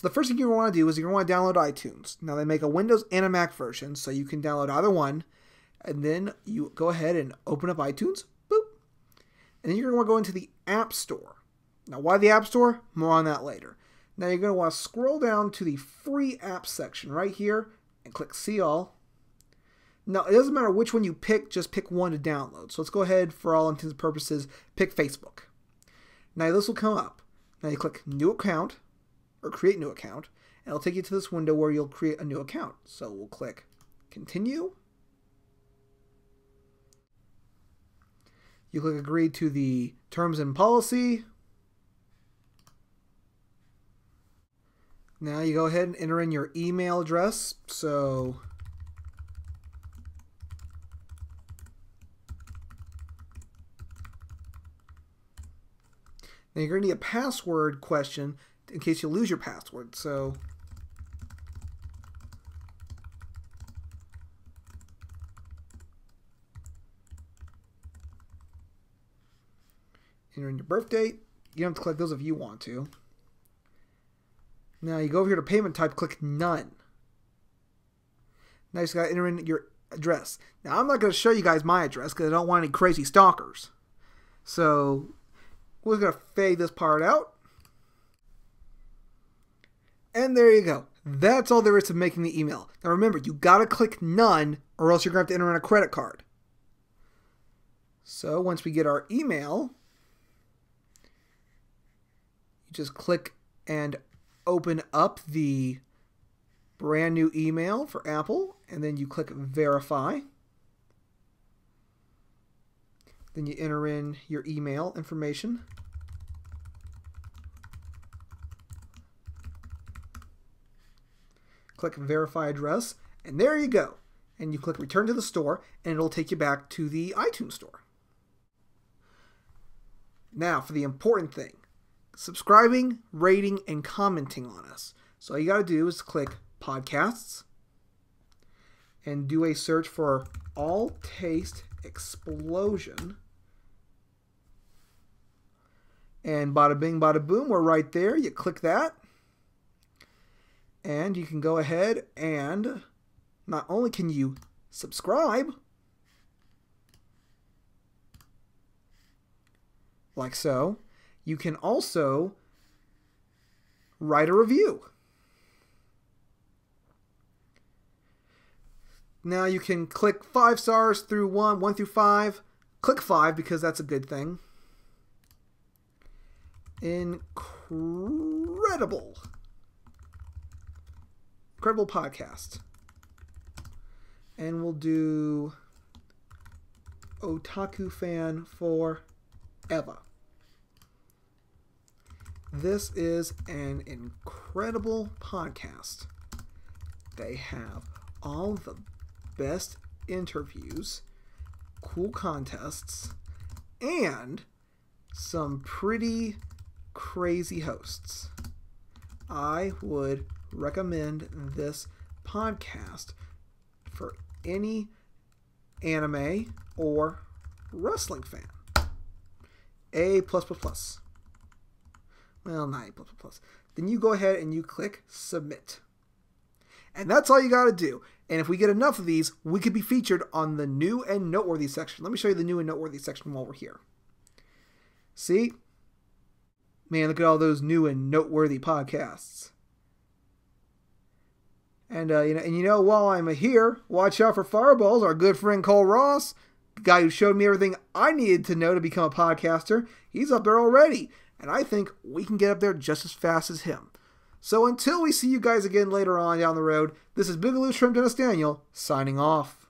So the first thing you're going to want to do is you're going to want to download iTunes. Now they make a Windows and a Mac version, so you can download either one. And then you go ahead and open up iTunes. Boop. And then you're going to want to go into the App Store. Now why the App Store? More on that later. Now you're going to want to scroll down to the free app section right here and click see all. Now it doesn't matter which one you pick, just pick one to download. So let's go ahead, for all intents and purposes, pick Facebook. Now this will come up. Now you click new account or create new account, and it'll take you to this window where you'll create a new account. So we'll click continue. You click agree to the terms and policy. Now you go ahead and enter in your email address. So now you're going to need a password question in case you lose your password. So enter in your birth date. You don't have to click those if you want to. Now you go over here to payment type, click none. Now you just got to enter in your address. Now I'm not going to show you guys my address because I don't want any crazy stalkers. So we're going to fade this part out. And there you go. That's all there is to making the email. Now remember, you got to click none or else you're going to have to enter in a credit card. So once we get our email, you just click and open up the brand new email for Apple, and then you click verify. Then you enter in your email information. Click verify address, and there you go. And you click return to the store, and it'll take you back to the iTunes store. Now for the important thing. Subscribing, rating, and commenting on us. So all you got to do is click podcasts and do a search for All Taste Explosion. And bada bing, bada boom, we're right there. You click that. And you can go ahead and not only can you subscribe, like so, you can also write a review. Now you can click 5 stars through 1, 1 through 5. Click 5 because that's a good thing. Incredible. Incredible podcast. And we'll do Otaku Fan Forever. This is an incredible podcast. They have all the best interviews, cool contests, and some pretty crazy hosts. I would recommend this podcast for any anime or wrestling fan. A+++. Well, not A+++. Then you go ahead and you click submit. And that's all you got to do. And if we get enough of these, we could be featured on the new and noteworthy section. Let me show you the new and noteworthy section while we're here. See? Man, look at all those new and noteworthy podcasts. And, you know, while I'm here, watch out for Fireballs, our good friend Cole Ross, the guy who showed me everything I needed to know to become a podcaster. He's up there already. And I think we can get up there just as fast as him. So until we see you guys again later on down the road, this is Bigaloo Shrimp Dennis Daniel signing off.